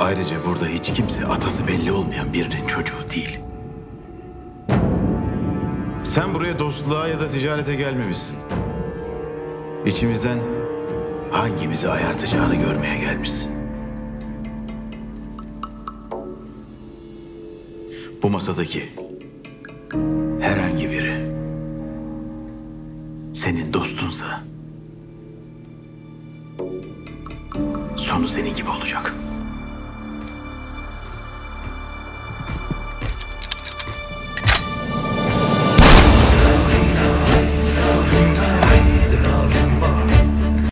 Ayrıca burada hiç kimse atası belli olmayan birinin çocuğu değil. Sen buraya dostluğa ya da ticarete gelmemişsin. İçimizden hangimizi ayartacağını görmeye gelmişsin. Bu masadaki herhangi biri senin dostunsa sonu senin gibi olacak.